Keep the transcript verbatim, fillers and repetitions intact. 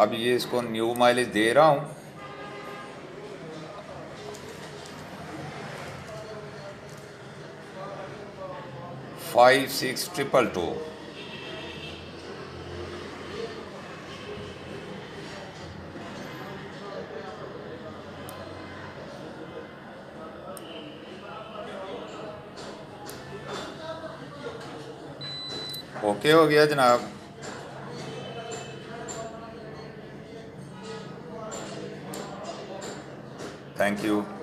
अब ये इसको न्यू माइलेज दे रहा हूँ, five six triple two okay हो गया जनाब। Thank you.